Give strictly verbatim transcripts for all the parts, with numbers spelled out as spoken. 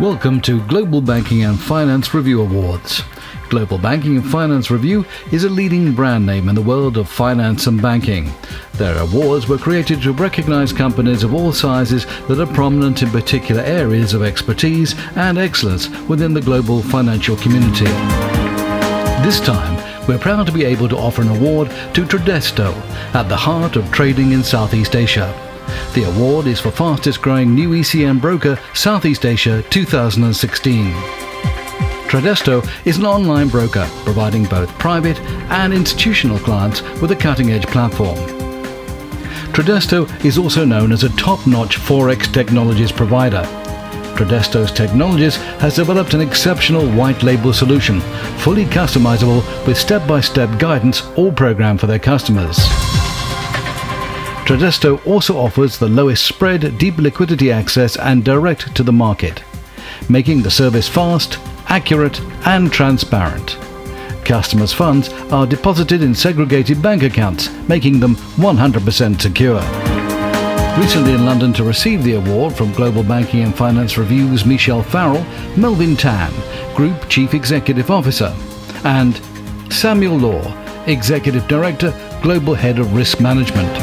Welcome to Global Banking and Finance Review Awards. Global Banking and Finance Review is a leading brand name in the world of finance and banking. Their awards were created to recognize companies of all sizes that are prominent in particular areas of expertise and excellence within the global financial community. This time, we're proud to be able to offer an award to Tradesto, at the heart of trading in Southeast Asia. The award is for fastest growing new E C M broker Southeast Asia two thousand sixteen. Tradesto is an online broker providing both private and institutional clients with a cutting-edge platform. Tradesto is also known as a top-notch Forex technologies provider. Tradesto's technologies has developed an exceptional white-label solution, fully customizable with step-by-step guidance all programmed for their customers. Tradesto also offers the lowest spread, deep liquidity access and direct to the market, making the service fast, accurate and transparent. Customers' funds are deposited in segregated bank accounts, making them one hundred percent secure. Recently in London to receive the award from Global Banking and Finance Review's Michelle Farrell, Melvin Tan, Group Chief Executive Officer, and Samuel Law, Executive Director, Global Head of Risk Management.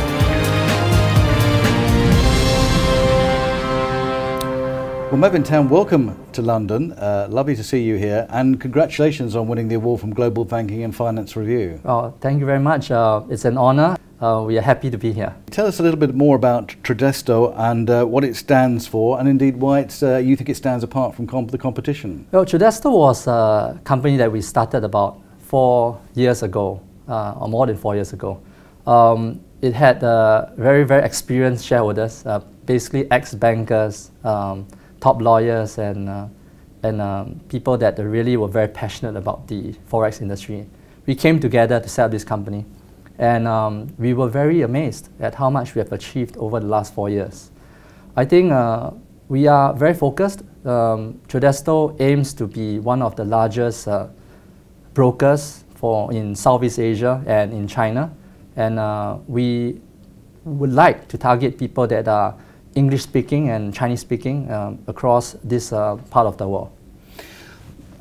Well, Melvin Tan, welcome to London. Uh, lovely to see you here, and congratulations on winning the award from Global Banking and Finance Review. Oh, thank you very much. Uh, it's an honor. Uh, we are happy to be here. Tell us a little bit more about Tradesto and uh, what it stands for, and indeed why it's, uh, you think it stands apart from comp the competition. Well, Tradesto was a company that we started about four years ago, uh, or more than four years ago. Um, it had uh, very, very experienced shareholders, uh, basically ex-bankers, um, top lawyers and, uh, and um, people that really were very passionate about the Forex industry. We came together to set up this company, and um, we were very amazed at how much we have achieved over the last four years. I think uh, we are very focused. Um, Tradesto aims to be one of the largest uh, brokers for in Southeast Asia and in China, and uh, we would like to target people that are English-speaking and Chinese-speaking um, across this uh, part of the world.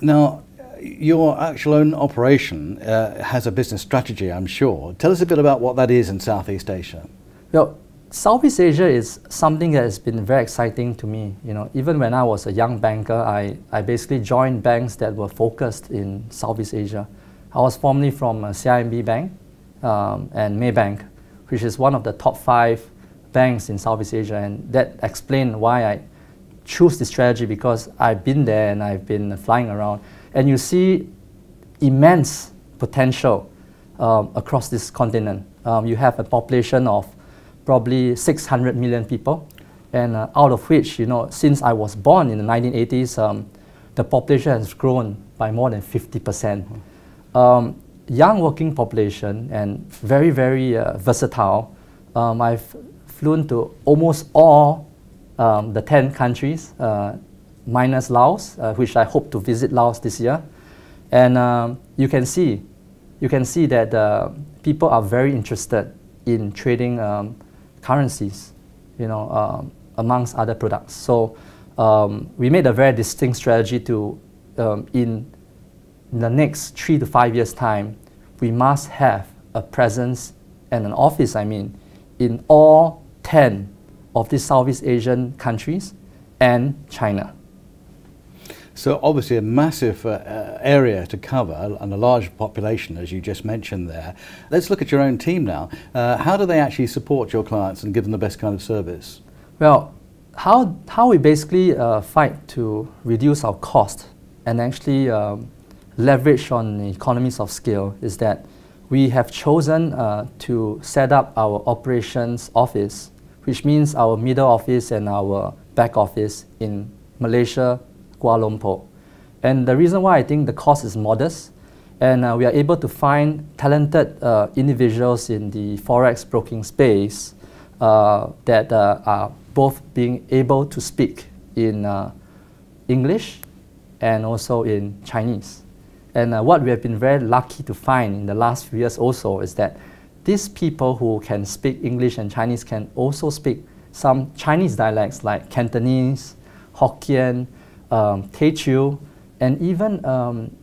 Now, your actual own operation uh, has a business strategy, I'm sure. Tell us a bit about what that is in Southeast Asia. Well, Southeast Asia is something that has been very exciting to me. You know, even when I was a young banker, I, I basically joined banks that were focused in Southeast Asia. I was formerly from uh, C I M B Bank um, and Maybank, which is one of the top five banks in Southeast Asia, and that explained why I chose this strategy, because I've been there and I've been flying around, and you see immense potential um, across this continent. Um, you have a population of probably six hundred million people, and uh, out of which, you know, since I was born in the nineteen eighties, um, the population has grown by more than fifty percent. Um, young working population and very, very uh, versatile. Um, I've flew to almost all um, the ten countries, uh, minus Laos, uh, which I hope to visit Laos this year. And um, you can see, you can see that uh, people are very interested in trading um, currencies, you know, um, amongst other products. So um, we made a very distinct strategy to, um, in the next three to five years' time, we must have a presence and an office, I mean, in all ten of the Southeast Asian countries and China. So obviously a massive uh, area to cover and a large population, as you just mentioned there. Let's look at your own team now. Uh, how do they actually support your clients and give them the best kind of service? Well, how, how we basically uh, fight to reduce our cost and actually um, leverage on the economies of scale is that we have chosen uh, to set up our operations office, which means our middle office and our back office in Malaysia, Kuala Lumpur. And the reason why I think the cost is modest, and uh, we are able to find talented uh, individuals in the Forex broking space uh, that uh, are both being able to speak in uh, English and also in Chinese. And uh, what we have been very lucky to find in the last few years also is that these people who can speak English and Chinese can also speak some Chinese dialects like Cantonese, Hokkien, um, Teochew, and even um,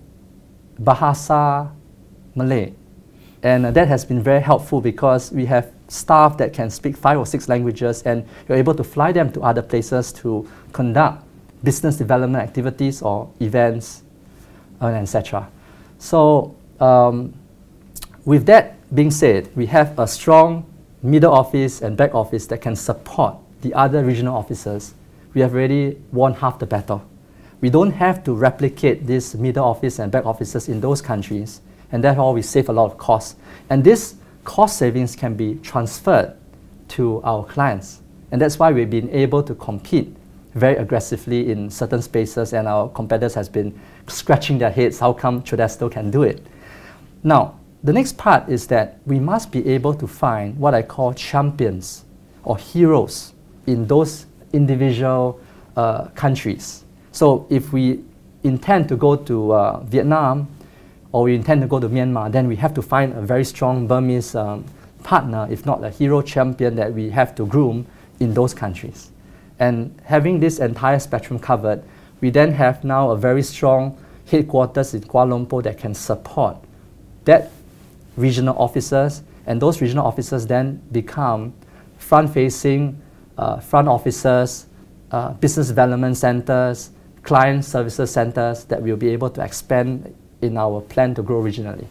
Bahasa Malay. And uh, that has been very helpful because we have staff that can speak five or six languages, and you're able to fly them to other places to conduct business development activities or events, uh, et cetera. So um, with that being said, we have a strong middle office and back office that can support the other regional offices. We have already won half the battle. We don't have to replicate this middle office and back offices in those countries, and therefore we save a lot of costs. And this cost savings can be transferred to our clients, and that's why we've been able to compete very aggressively in certain spaces, and our competitors has been scratching their heads, how come Tradesto can do it? Now, the next part is that we must be able to find what I call champions or heroes in those individual uh, countries. So if we intend to go to uh, Vietnam, or we intend to go to Myanmar, then we have to find a very strong Burmese um, partner, if not a hero champion that we have to groom in those countries. And having this entire spectrum covered, we then have now a very strong headquarters in Kuala Lumpur that can support that regional officers, and those regional officers then become front-facing uh, front officers, uh, business development centers, client services centers that we'll be able to expand in our plan to grow regionally.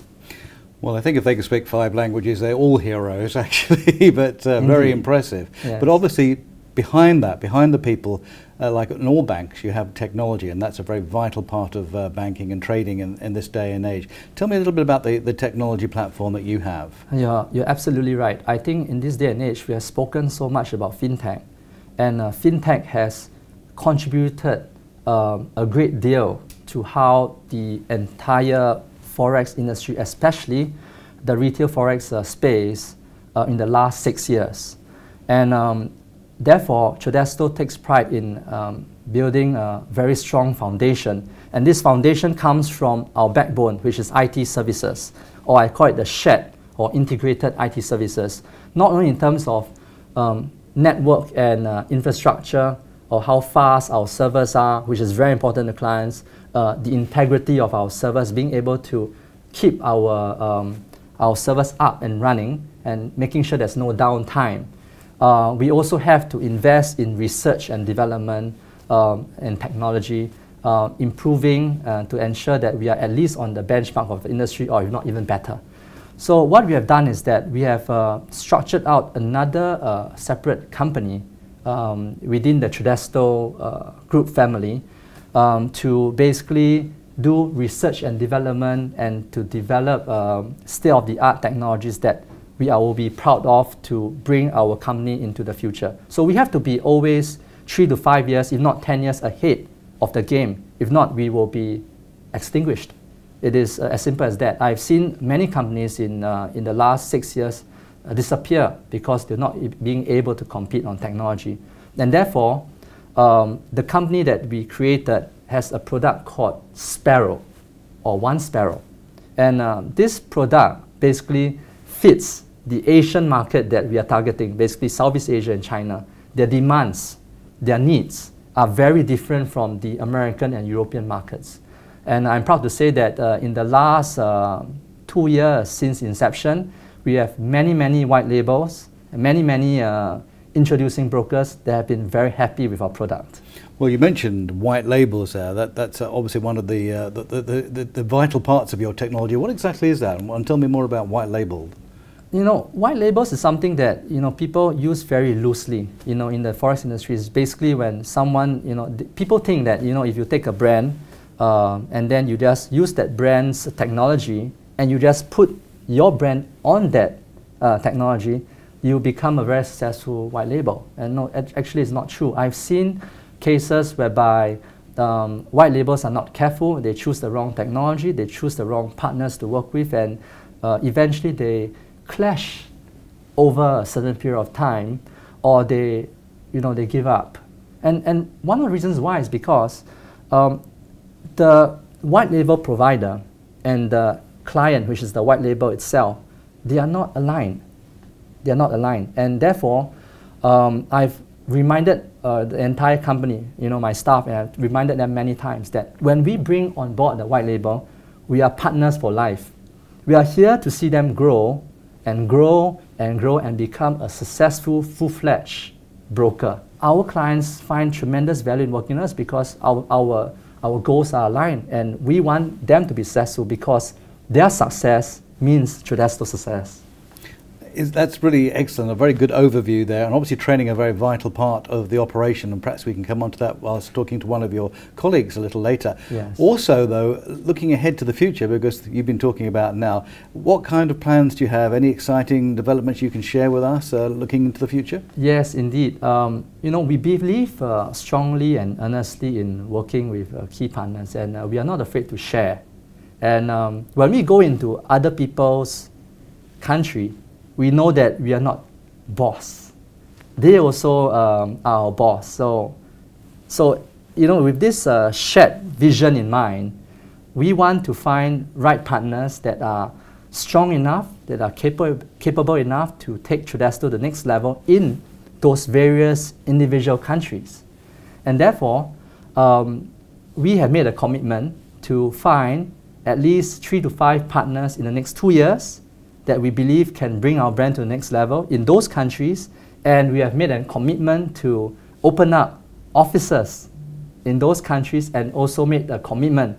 Well, I think if they can speak five languages, they're all heroes, actually, but uh, very impressive. Yes. But obviously, behind that, behind the people, uh, like in all banks, you have technology, and that's a very vital part of uh, banking and trading in, in this day and age. Tell me a little bit about the, the technology platform that you have. Yeah, you're absolutely right. I think in this day and age, we have spoken so much about fintech, and uh, fintech has contributed um, a great deal to how the entire Forex industry, especially the retail Forex uh, space, uh, in the last six years. And um, therefore, Tradesto takes pride in um, building a very strong foundation. And this foundation comes from our backbone, which is I T services, or I call it the SHAD, or integrated I T services, not only in terms of um, network and uh, infrastructure, or how fast our servers are, which is very important to clients, uh, the integrity of our servers, being able to keep our, um, our servers up and running, and making sure there's no downtime. Uh, we also have to invest in research and development um, and technology, uh, improving uh, to ensure that we are at least on the benchmark of the industry, or if not even better. So what we have done is that we have uh, structured out another uh, separate company um, within the Tradesto uh, group family um, to basically do research and development, and to develop um, state-of-the-art technologies that we will be proud of to bring our company into the future. So we have to be always three to five years, if not ten years ahead of the game. If not, we will be extinguished. It is uh, as simple as that. I've seen many companies in, uh, in the last six years uh, disappear because they're not being able to compete on technology. And therefore, um, the company that we created has a product called Sparrow, or One Sparrow. And uh, this product basically fits the Asian market that we are targeting, basically Southeast Asia and China. Their demands, their needs are very different from the American and European markets. And I'm proud to say that uh, in the last uh, two years since inception, we have many, many white labels, many, many uh, introducing brokers that have been very happy with our product. Well, you mentioned white labels there. That, that's uh, obviously one of the, uh, the, the, the, the vital parts of your technology. What exactly is that? And tell me more about white label. You know, white labels is something that, you know, people use very loosely, you know, in the Forex industry. It's basically when someone, you know, people think that, you know, if you take a brand uh, and then you just use that brand's technology and you just put your brand on that uh, technology, you become a very successful white label. And no, actually it's not true. I've seen cases whereby um, white labels are not careful. They choose the wrong technology. They choose the wrong partners to work with, and uh, eventually they clash over a certain period of time, or they, you know, they give up. And, and one of the reasons why is because um, the white label provider and the client, which is the white label itself, they are not aligned. They are not aligned. And therefore, um, I've reminded uh, the entire company, you know, my staff, and I've reminded them many times that when we bring on board the white label, we are partners for life. We are here to see them grow and grow and grow and become a successful, full-fledged broker. Our clients find tremendous value in working with us because our, our, our goals are aligned, and we want them to be successful because their success means Tradesto success. Is, that's really excellent, a very good overview there, and obviously training a very vital part of the operation, and perhaps we can come on to that whilst talking to one of your colleagues a little later. Yes. Also though, looking ahead to the future, because you've been talking about now, what kind of plans do you have? Any exciting developments you can share with us uh, looking into the future? Yes, indeed. Um, you know, we believe uh, strongly and earnestly in working with uh, key partners, and uh, we are not afraid to share. And um, when we go into other people's country, we know that we are not boss. They also um, are our boss. So, so you know, with this uh, shared vision in mind, we want to find right partners that are strong enough, that are capable capable enough to take Tradesto to the next level in those various individual countries. And therefore, um, we have made a commitment to find at least three to five partners in the next two years that we believe can bring our brand to the next level in those countries, and we have made a commitment to open up offices in those countries, and also made a commitment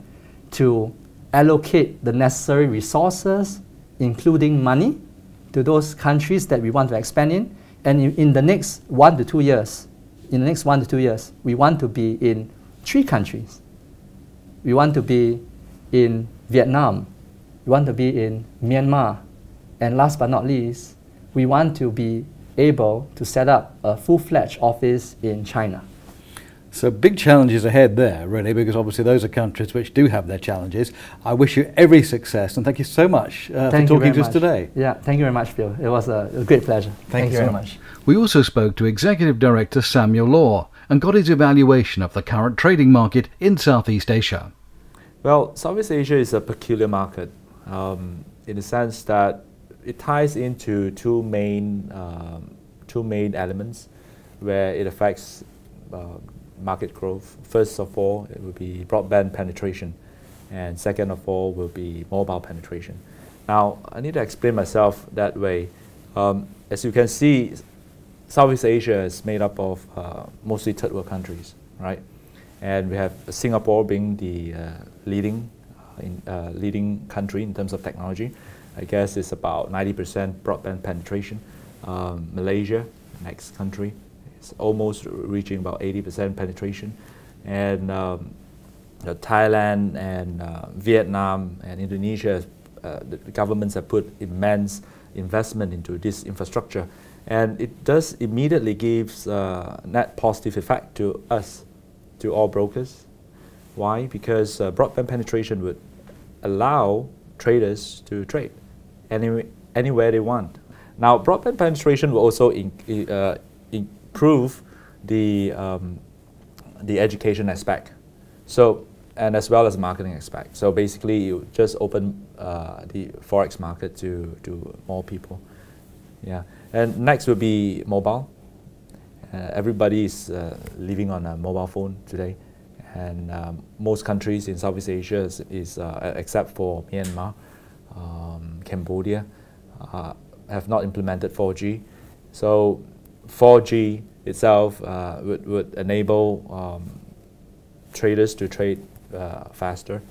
to allocate the necessary resources, including money, to those countries that we want to expand in. And in, in the next one to two years, in the next one to two years, we want to be in three countries. We want to be in Vietnam, we want to be in Myanmar, and last but not least, we want to be able to set up a full-fledged office in China. So big challenges ahead there, really, because obviously those are countries which do have their challenges. I wish you every success, and thank you so much uh, for talking to us today. Yeah, thank you very much, Phil. It was a, a great pleasure. Thank, thank you very much. We also spoke to Executive Director Samuel Law and got his evaluation of the current trading market in Southeast Asia. Well, Southeast Asia is a peculiar market um, in the sense that it ties into two main, um, two main elements where it affects uh, market growth. First of all, it will be broadband penetration, and second of all will be mobile penetration. Now, I need to explain myself that way. Um, as you can see, Southeast Asia is made up of uh, mostly third world countries, right? And we have Singapore being the uh, leading, in, uh, leading country in terms of technology. I guess it's about ninety percent broadband penetration. Um, Malaysia, next country, is almost reaching about eighty percent penetration. And um, uh, Thailand and uh, Vietnam and Indonesia, uh, the governments have put immense investment into this infrastructure. And it does immediately gives uh, net positive effect to us, to all brokers. Why? Because uh, broadband penetration would allow traders to trade Any, anywhere they want. Now, broadband penetration will also in, uh, improve the, um, the education aspect, so, and as well as marketing aspect. So basically, you just open uh, the Forex market to, to more people. Yeah. And next will be mobile. Uh, everybody is uh, living on a mobile phone today, and um, most countries in Southeast Asia is, is uh, except for Myanmar, Um, Cambodia uh, have not implemented four G, so four G itself uh, would, would enable um, traders to trade uh, faster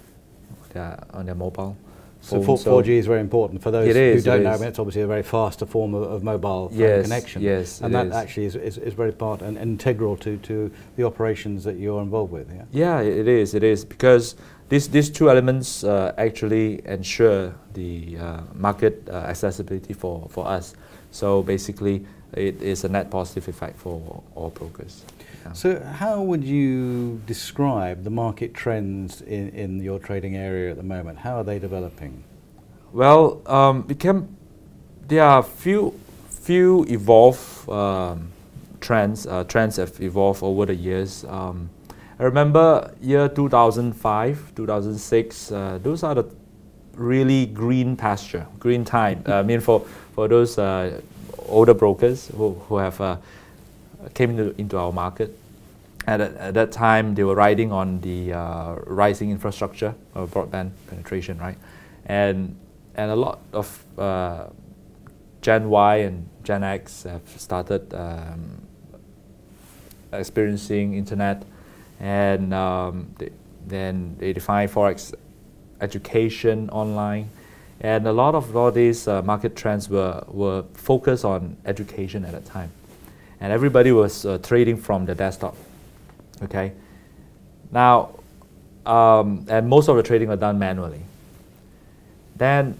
uh, on their mobile. So, for, so four G is very important for those is, who don't it know. Is. It's obviously a very faster form of, of mobile yes, connection, yes, and that is. actually is, is, is very part and integral to, to the operations that you're involved with. Yeah, yeah it is. It is because These, these two elements uh, actually ensure the uh, market uh, accessibility for, for us. So basically, it is a net positive effect for all brokers. Yeah. So how would you describe the market trends in, in your trading area at the moment? How are they developing? Well, um, it can, there are few, few evolved um, trends. Uh, trends have evolved over the years. Um, I remember year two thousand five, two thousand six, uh, those are the really green pasture, green time. I mean for, for those uh, older brokers who, who have uh, came into, into our market At, a, at that time, they were riding on the uh, rising infrastructure of broadband penetration, right? And and a lot of uh, Gen Y and Gen X have started um, experiencing internet, and um, they, then they define Forex education online, and a lot of all these uh, market trends were were focused on education at that time, and everybody was uh, trading from the desktop. Okay, now um, and most of the trading are done manually. Then,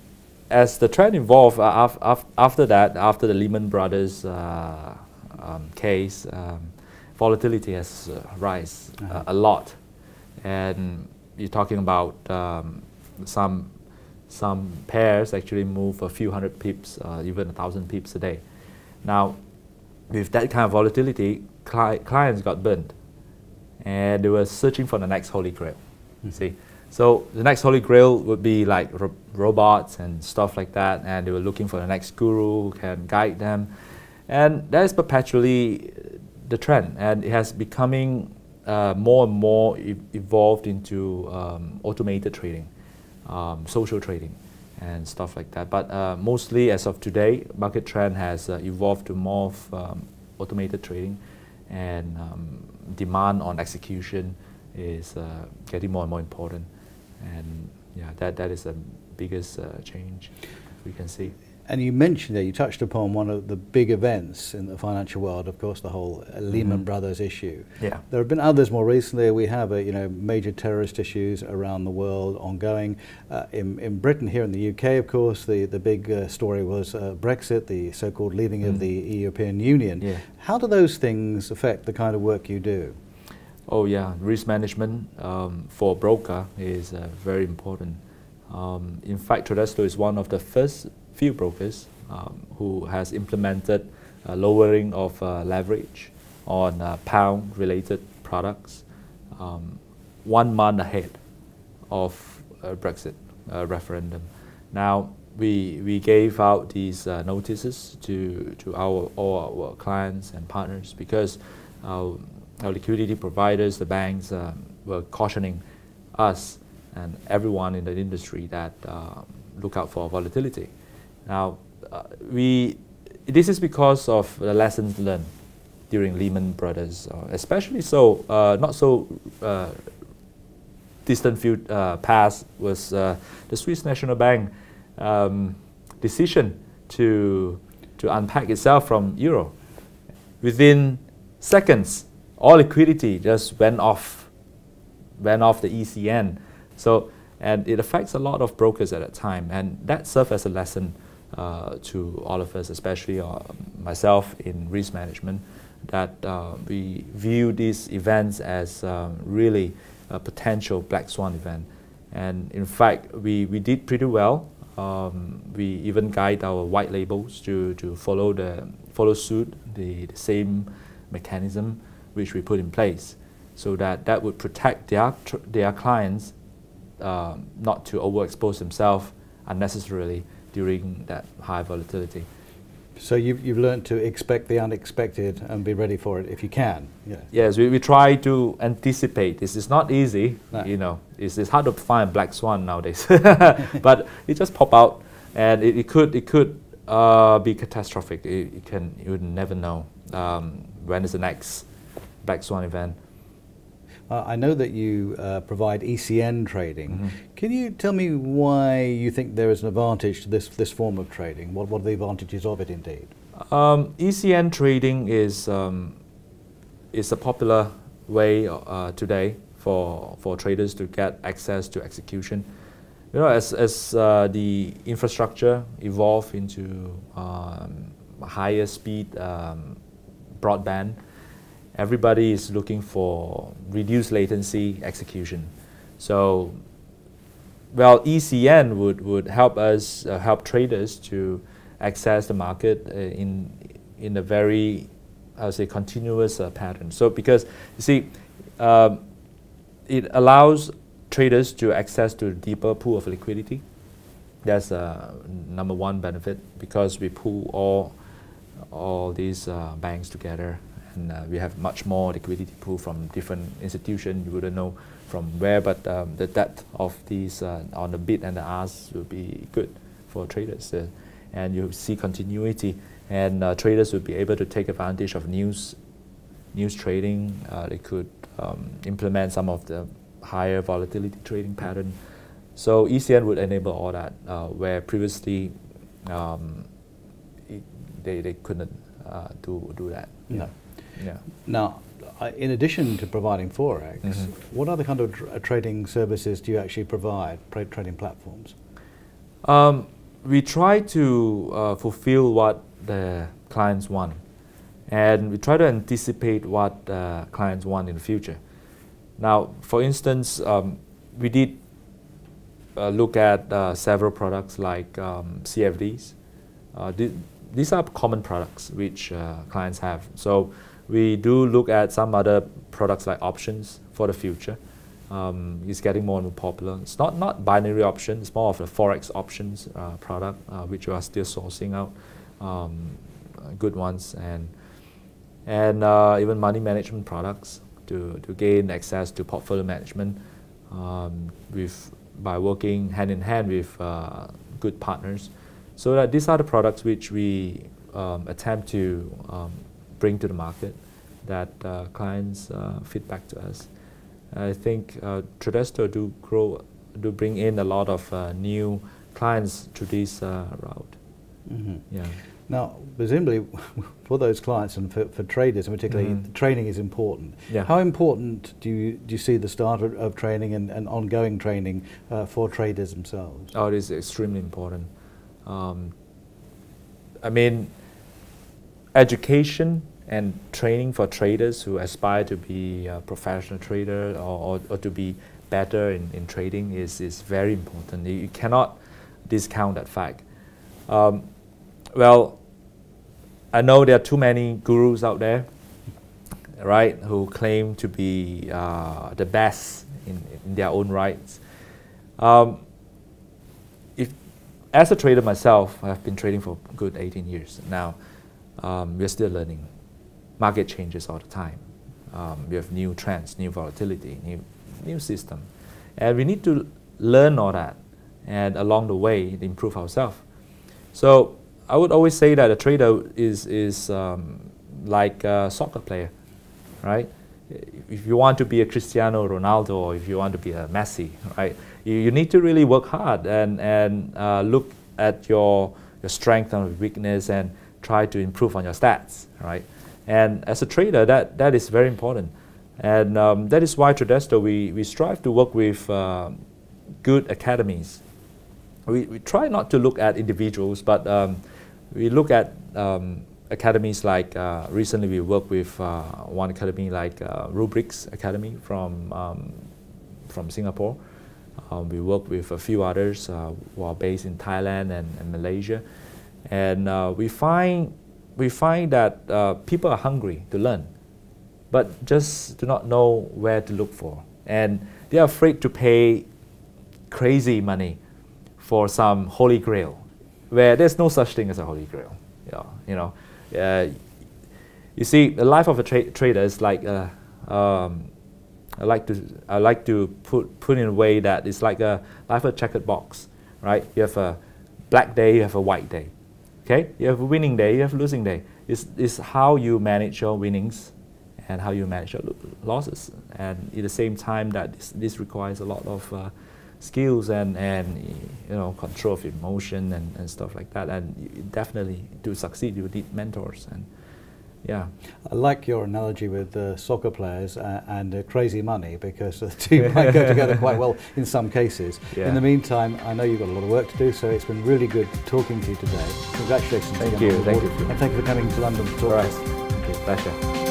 as the trend evolved uh, af af after that, after the Lehman Brothers uh, um, case, um, volatility has uh, risen uh-huh. uh, a lot, and you're talking about um, some some pairs actually move a few hundred pips, uh, even a thousand pips a day. Now, with that kind of volatility, cli clients got burned. And they were searching for the next holy grail. Mm-hmm. See, so the next holy grail would be like ro robots and stuff like that, and they were looking for the next guru who can guide them, and that is perpetually the trend, and it has becoming uh, more and more e evolved into um, automated trading, um, social trading, and stuff like that. But uh, mostly, as of today, market trend has uh, evolved to more of um, automated trading, and um, demand on execution is uh, getting more and more important, and yeah, that that is the biggest uh, change we can see. And you mentioned there, you touched upon one of the big events in the financial world, of course, the whole uh, Lehman mm-hmm. Brothers issue. Yeah, there have been others more recently. We have, uh, you know, major terrorist issues around the world ongoing. Uh, in in Britain, here in the U K, of course, the the big uh, story was uh, Brexit, the so-called leaving mm. of the European Union. Yeah. How do those things affect the kind of work you do? Oh yeah, risk management um, for a broker is uh, very important. Um, in fact, Tradesto is one of the first few brokers um, who has implemented a lowering of uh, leverage on uh, pound-related products um, one month ahead of uh, Brexit uh, referendum. Now, we we gave out these uh, notices to to our all our clients and partners because our, our liquidity providers, the banks, um, were cautioning us and everyone in the industry that um, look out for volatility. Now, uh, we, this is because of the lessons learned during Lehman Brothers, uh, especially so, uh, not so uh, distant few, uh, past was uh, the Swiss National Bank um, decision to, to unpack itself from euro. Within seconds, all liquidity just went off, went off the E C N. So, and it affects a lot of brokers at that time, and that served as a lesson Uh, to all of us, especially uh, myself in risk management, that uh, we view these events as um, really a potential black swan event. And in fact, we, we did pretty well. Um, we even guide our white labels to, to follow, the, follow suit, the, the same mechanism which we put in place, so that that would protect their, tr their clients uh, not to overexpose themselves unnecessarily during that high volatility. So you've, you've learned to expect the unexpected and be ready for it if you can. Yeah. Yes, we, we try to anticipate. This is not easy, no. you know. It's, it's hard to find black swan nowadays, but it just pop out, and it, it could it could uh, be catastrophic. It, it can you would never know um, when is the next black swan event. Uh, I know that you uh, provide E C N trading. Mm-hmm. Can you tell me why you think there is an advantage to this this form of trading? What, what are the advantages of it indeed? Um, E C N trading is, um, is a popular way uh, today for, for traders to get access to execution. You know, as, as uh, the infrastructure evolves into um, higher speed um, broadband, everybody is looking for reduced latency execution. So, well, E C N would, would help us, uh, help traders to access the market uh, in, in a very, I would say, continuous uh, pattern. So because, you see, um, it allows traders to access to a deeper pool of liquidity. That's uh, number one benefit, because we pool all, all these uh, banks together and uh, we have much more liquidity pool from different institutions. You wouldn't know from where, but um, the depth of these uh, on the bid and the ask will be good for traders, uh, and you see continuity, and uh, traders will be able to take advantage of news, news trading. Uh, they could um, implement some of the higher volatility trading pattern. So E C N would enable all that, uh, where previously um, it, they, they couldn't uh, do, do that. No. Yeah. Now, uh, in addition to providing Forex, mm-hmm. what other kind of tr trading services do you actually provide, tra trading platforms? Um, we try to uh, fulfill what the clients want, and we try to anticipate what uh, clients want in the future. Now, for instance, um, we did Uh, look at uh, several products like um, C F Ds. Uh, th these are common products which uh, clients have. So we do look at some other products like options for the future. Um, it's getting more and more popular. It's not, not binary options, it's more of a Forex options uh, product, uh, which we are still sourcing out um, good ones, and, and uh, even money management products to, to gain access to portfolio management. Um, we've by working hand-in-hand with uh, good partners. So that these are the products which we um, attempt to um, bring to the market that uh, clients uh, feed back to us. I think uh, Tradesto do grow, do bring in a lot of uh, new clients to this uh, route. Mm-hmm. Yeah. Now, presumably, for those clients and for, for traders in particular, mm-hmm. training is important. Yeah. How important do you, do you see the start of, of training and, and ongoing training uh, for traders themselves? Oh, it is extremely important. Um, I mean, education and training for traders who aspire to be a professional trader or, or, or to be better in, in trading is, is very important. You cannot discount that fact. Um, well, I know there are too many gurus out there, right, who claim to be uh, the best in, in their own rights. Um, if, as a trader myself, I've been trading for a good eighteen years now. Um, we're still learning. Market changes all the time. Um, we have new trends, new volatility, new, new system. And we need to learn all that and along the way improve ourselves. So I would always say that a trader is, is um, like a soccer player, right? If you want to be a Cristiano Ronaldo or if you want to be a Messi, right? You, you need to really work hard and, and uh, look at your, your strength and weakness and try to improve on your stats, right? And as a trader, that, that is very important. And um, that is why Tradesto, we, we strive to work with uh, good academies. We, we try not to look at individuals, but um, we look at um, academies like, uh, recently we worked with uh, one academy like uh, Rubrix Academy from, um, from Singapore. Um, we work with a few others uh, who are based in Thailand and, and Malaysia. And uh, we, find, we find that uh, people are hungry to learn, but just do not know where to look for. And they are afraid to pay crazy money for some holy grail, where there's no such thing as a holy grail. Yeah, you know, uh, you see, the life of a tra trader is like uh, um, I like to I like to put put in a way that it's like a life of a checkered box, right? You have a black day, you have a white day, okay? You have a winning day, you have a losing day. It's it's how you manage your winnings and how you manage your losses, and at the same time that this, this requires a lot of Uh, skills and, and you know, control of emotion and, and stuff like that. And you definitely to succeed, you need mentors. And yeah, I like your analogy with uh, soccer players uh, and uh, crazy money, because the two might go together quite well in some cases. Yeah. In the meantime, I know you've got a lot of work to do, so it's been really good talking to you today. Congratulations. Thank you. Thank you. And thank you for coming to London to talk to us. Thank you. Pleasure.